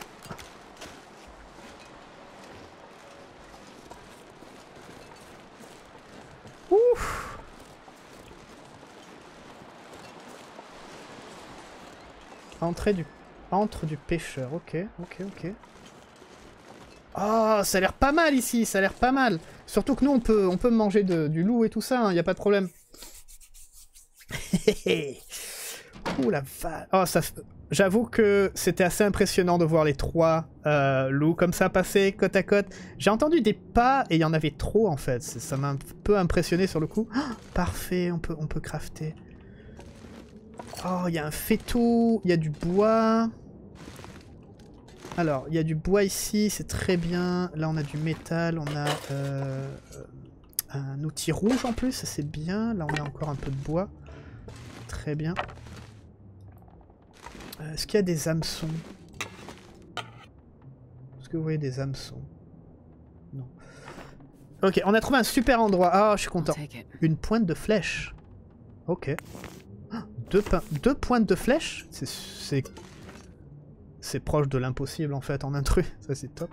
Entre du pêcheur, ok, ok, ok. Oh, ça a l'air pas mal ici, ça a l'air pas mal. Surtout que nous, on peut manger du loup et tout ça, hein, y a pas de problème. Ouh la vache. Oh, j'avoue que c'était assez impressionnant de voir les 3 loups comme ça passer côte à côte. J'ai entendu des pas et il y en avait trop en fait. Ça m'a un peu impressionné sur le coup. Oh, parfait, on peut crafter. Oh, il y a un fétou, il y a du bois. Alors, il y a du bois ici, c'est très bien. Là, on a du métal, on a un outil rouge en plus, ça c'est bien. Là, on a encore un peu de bois. Très bien. Est-ce qu'il y a des hameçons? Est-ce que vous voyez des hameçons? Non. Ok, on a trouvé un super endroit. Ah, je suis content. Une pointe de flèche. Ok. Deux pointes de flèche? C'est proche de l'impossible en fait en intrus. Ça c'est top.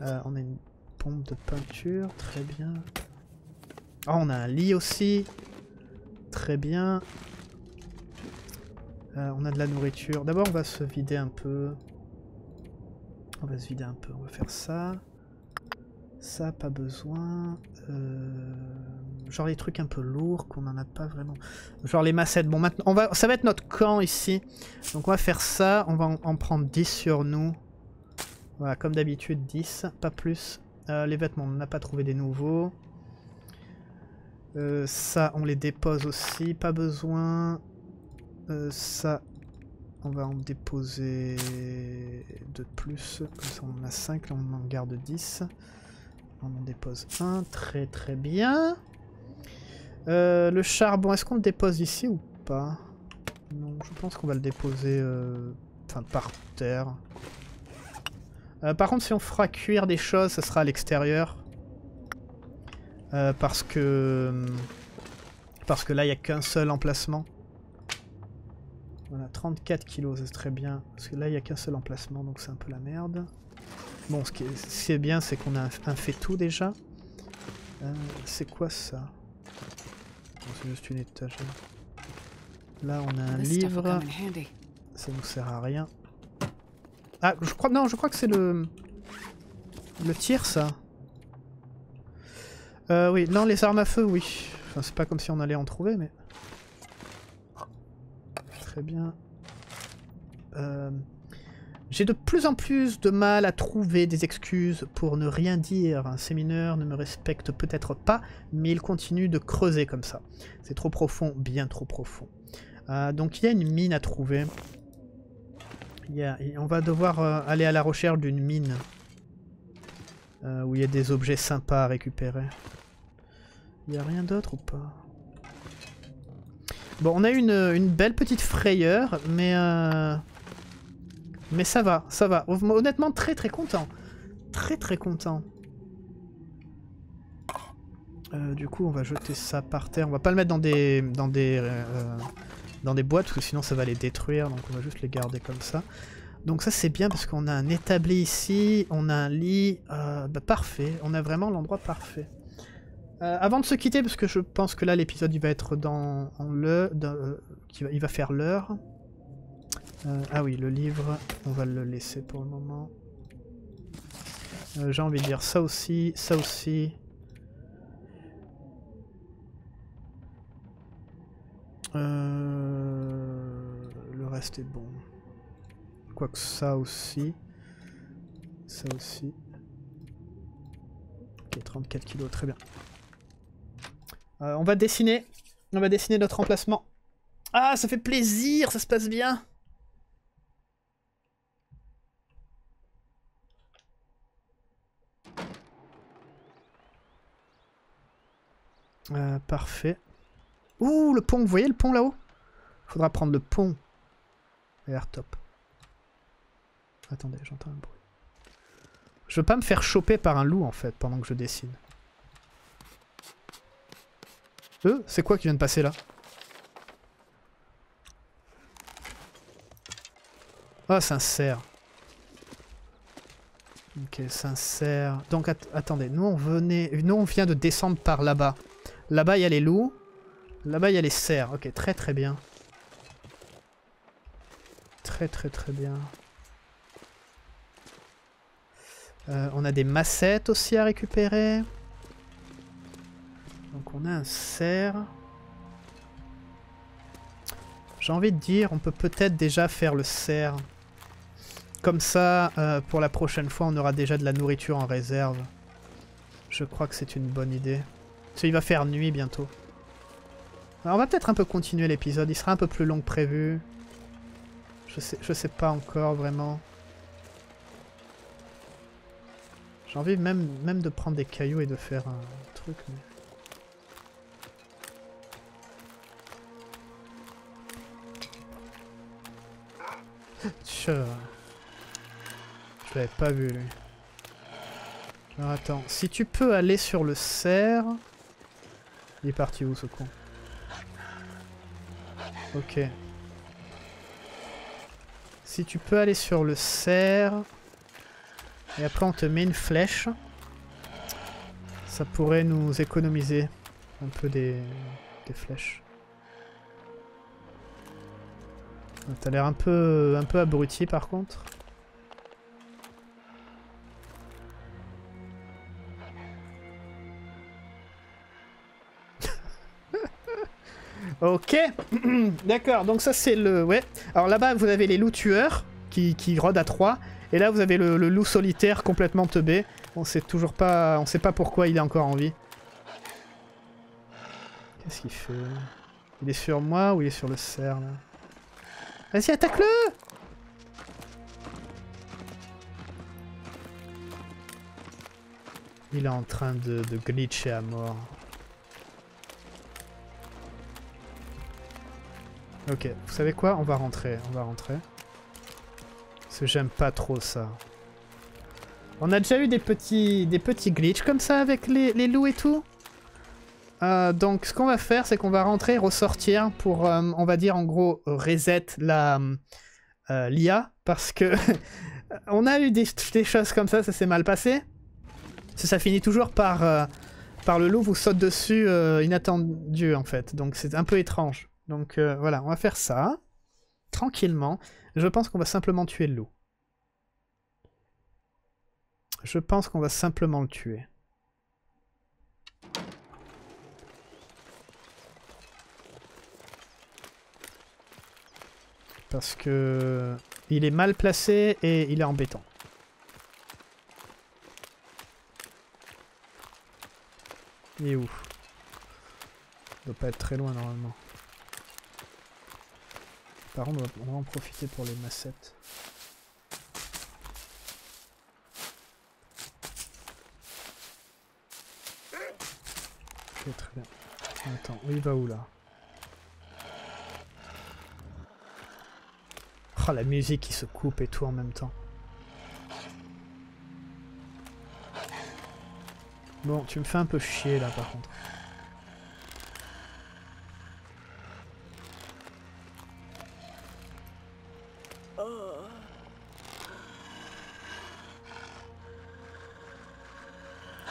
On a une pompe de peinture. Très bien. Ah, on a un lit aussi. Très bien. On a de la nourriture. D'abord, on va se vider un peu. On va faire ça. Ça, pas besoin. Genre les trucs un peu lourds qu'on n'en a pas vraiment. Genre les massettes. Bon, maintenant, on va... ça va être notre camp ici. Donc on va faire ça. On va en prendre 10 sur nous. Voilà, comme d'habitude, 10. Pas plus. Les vêtements, on n'a pas trouvé des nouveaux. Ça, on les dépose aussi. Pas besoin. Ça, on va en déposer de plus. Comme ça, on en a 5. Là, on en garde 10. On en dépose un. Très, très bien. Le charbon, est-ce qu'on le dépose ici ou pas? Non, je pense qu'on va le déposer par terre. Par contre, si on fera cuire des choses, ça sera à l'extérieur. Parce que là, il n'y a qu'un seul emplacement. Voilà, 34 kilos, c'est très bien. Parce que là, il n'y a qu'un seul emplacement, donc c'est un peu la merde. Bon, ce qui est bien, c'est qu'on a un fait-tout déjà. C'est quoi ça? Bon, c'est juste une étagère. Là, on a un livre. Ça nous sert à rien. Ah, je crois que c'est le tir, ça. Oui, non, les armes à feu, oui. Enfin, c'est pas comme si on allait en trouver, mais... Très bien. J'ai de plus en plus de mal à trouver des excuses pour ne rien dire. Ces mineurs ne me respectent peut-être pas, mais ils continuent de creuser comme ça. C'est trop profond, bien trop profond. Donc il y a une mine à trouver. On va devoir aller à la recherche d'une mine. Où il y a des objets sympas à récupérer. Il n'y a rien d'autre ou pas? Bon, on a eu une belle petite frayeur, mais ça va, ça va. Honnêtement, très très content. Très très content. Du coup, on va jeter ça par terre. On va pas le mettre dans des boîtes, parce que sinon ça va les détruire. Donc on va juste les garder comme ça. Donc ça c'est bien, parce qu'on a un établi ici, on a un lit. Bah, parfait, on a vraiment l'endroit parfait. Avant de se quitter, parce que je pense que là l'épisode il va être il va faire l'heure. Ah oui, le livre, on va le laisser pour le moment. J'ai envie de dire ça aussi, ça aussi. Le reste est bon. Quoique ça aussi. Ça aussi. Ok, 34 kilos, très bien. On va dessiner. On va dessiner notre emplacement. Ah, ça fait plaisir, ça se passe bien. Parfait. Ouh, le pont, vous voyez le pont là-haut? Faudra prendre le pont. Ça a l'air top. Attendez, j'entends un bruit. Je veux pas me faire choper par un loup en fait pendant que je dessine. C'est quoi qui vient de passer là? Ah, c'est un cerf. Ok, c'est un cerf. Donc attendez, nous on vient de descendre par là-bas. Là-bas il y a les loups. Là-bas il y a les cerfs. Ok, très très bien. Très très très bien. On a des massettes aussi à récupérer. Donc on a un cerf. J'ai envie de dire, on peut peut-être déjà faire le cerf. Comme ça, pour la prochaine fois, on aura déjà de la nourriture en réserve. Je crois que c'est une bonne idée. Parce qu'il va faire nuit bientôt. Alors on va peut-être un peu continuer l'épisode. Il sera un peu plus long que prévu. Je sais pas encore vraiment. J'ai envie même de prendre des cailloux et de faire un truc. Mais... je l'avais pas vu lui. Alors attends, si tu peux aller sur le cerf... Il est parti où ce con? Ok. Si tu peux aller sur le cerf... Et après on te met une flèche. Ça pourrait nous économiser un peu des flèches. T'as l'air un peu abruti par contre. Ok, d'accord, donc ça c'est le... Ouais, alors là-bas vous avez les loups tueurs qui rôdent à 3. Et là vous avez le loup solitaire complètement teubé. On sait toujours pas... On sait pas pourquoi il est encore en vie. Qu'est-ce qu'il fait? Il est sur moi ou il est sur le cerf là? Vas-y, attaque-le! Il est en train de glitcher à mort. Ok, vous savez quoi? On va rentrer, on va rentrer. Parce que j'aime pas trop ça. On a déjà eu des petits glitches comme ça avec les loups et tout. Donc ce qu'on va faire, c'est qu'on va rentrer et ressortir pour, on va dire en gros, reset la l'IA. Parce que on a eu des choses comme ça s'est mal passé. Parce que ça finit toujours par le loup vous saute dessus inattendu en fait. Donc c'est un peu étrange. Donc voilà, on va faire ça, tranquillement. Je pense qu'on va simplement tuer le loup. Je pense qu'on va simplement le tuer. Parce que... il est mal placé et il est embêtant. Il est où? Il doit pas être très loin normalement. Par contre, on va en profiter pour les massettes. Ok, très bien. Attends, il va où là? Oh, la musique qui se coupe et tout en même temps. Bon, tu me fais un peu chier là par contre.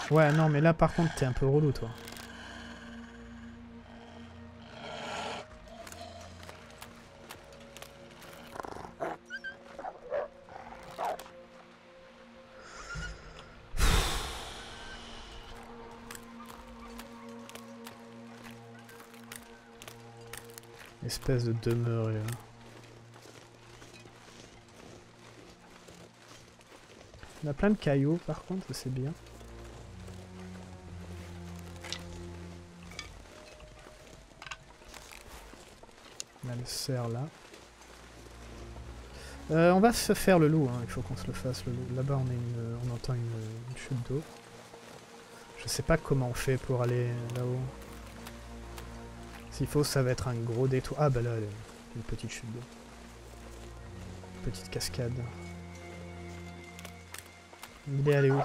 Ouais, non, mais là, par contre, t'es un peu relou, toi. Espèce de demeuré, hein. On a plein de cailloux, par contre, c'est bien. Le cerf là. On va se faire le loup, hein. Il faut qu'on se le fasse le loup. Là-bas on entend une chute d'eau. Je sais pas comment on fait pour aller là-haut. S'il faut ça va être un gros détour. Ah bah là une petite chute d'eau. Petite cascade. Il est allé où?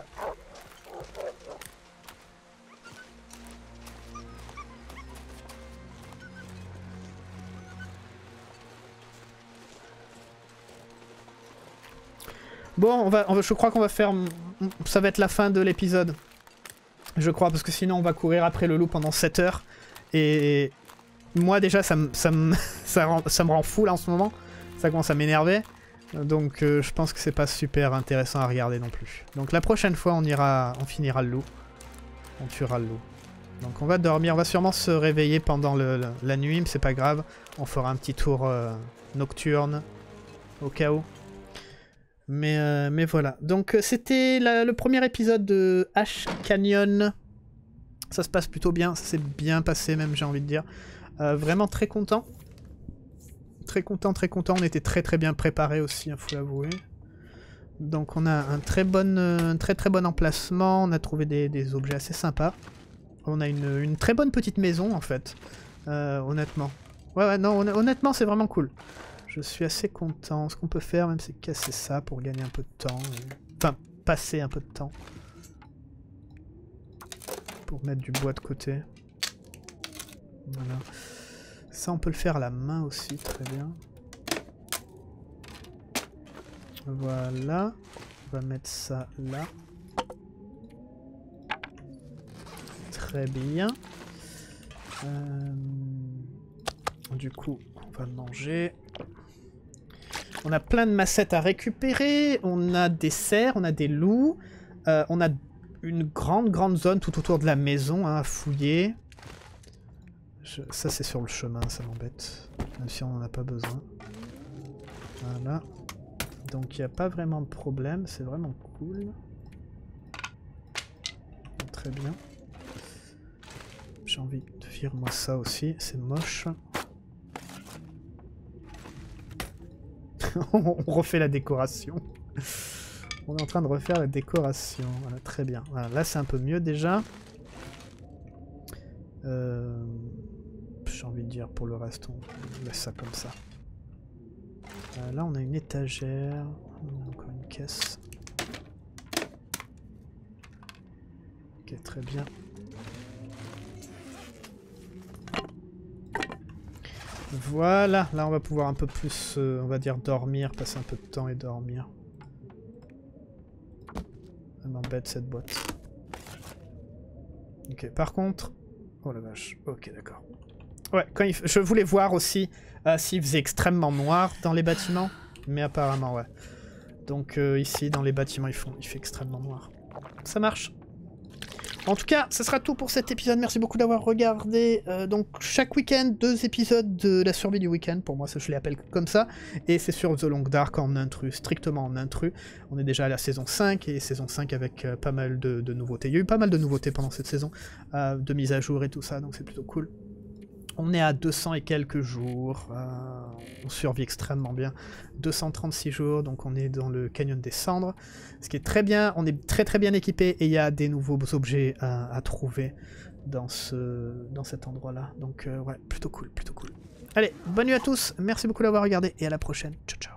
Bon, je crois qu'on va faire... Ça va être la fin de l'épisode. Je crois, parce que sinon on va courir après le loup pendant 7 heures. Et moi déjà, ça me rend fou là en ce moment. Ça commence à m'énerver. Donc je pense que c'est pas super intéressant à regarder non plus. Donc la prochaine fois, on finira le loup. On tuera le loup. Donc on va dormir. On va sûrement se réveiller pendant la nuit, mais c'est pas grave. On fera un petit tour nocturne au cas où. Mais voilà, donc c'était le premier épisode de Ash Canyon. Ça se passe plutôt bien, ça s'est bien passé même j'ai envie de dire. Vraiment très content. Très content, on était très bien préparés aussi, il faut l'avouer. Donc on a un très bon emplacement, on a trouvé des objets assez sympas. On a une très bonne petite maison en fait, honnêtement. Ouais, non, honnêtement c'est vraiment cool. Je suis assez content. Ce qu'on peut faire même c'est casser ça pour gagner un peu de temps. Enfin, passer un peu de temps. Pour mettre du bois de côté. Voilà. Ça on peut le faire à la main aussi, très bien. Voilà. On va mettre ça là. Très bien. Du coup, on va manger. On a plein de massettes à récupérer. On a des cerfs, on a des loups. On a une grande zone tout autour de la maison hein, à fouiller. Ça, c'est sur le chemin, ça m'embête. Même si on n'en a pas besoin. Voilà. Donc, il n'y a pas vraiment de problème. C'est vraiment cool. Très bien. J'ai envie de virer moi ça aussi. C'est moche. On refait la décoration. On est en train de refaire la décoration. Voilà, très bien. Voilà, là, c'est un peu mieux déjà. J'ai envie de dire pour le reste, on laisse ça comme ça. Là, on a une étagère. On a encore une caisse. Ok, très bien. Voilà, là on va pouvoir un peu plus, on va dire, dormir, passer un peu de temps et dormir. Elle m'embête cette boîte. Ok, par contre... Oh la vache, ok d'accord. Ouais, quand je voulais voir aussi s'il faisait extrêmement noir dans les bâtiments, mais apparemment ouais. Donc ici dans les bâtiments il fait extrêmement noir. Ça marche. En tout cas, ça sera tout pour cet épisode. Merci beaucoup d'avoir regardé. Donc, chaque week-end, 2 épisodes de la survie du week-end. Pour moi, ça, je les appelle comme ça. Et c'est sur The Long Dark en intrus, strictement en intrus. On est déjà à la saison 5. Et saison 5 avec pas mal de nouveautés. Il y a eu pas mal de nouveautés pendant cette saison. De mises à jour et tout ça. Donc, c'est plutôt cool. On est à 200 et quelques jours. On survit extrêmement bien. 236 jours, donc on est dans le Canyon des Cendres. Ce qui est très bien, on est très bien équipé et il y a des nouveaux objets à trouver dans cet endroit-là. Donc ouais, plutôt cool, plutôt cool. Allez, bonne nuit à tous, merci beaucoup d'avoir regardé et à la prochaine. Ciao, ciao.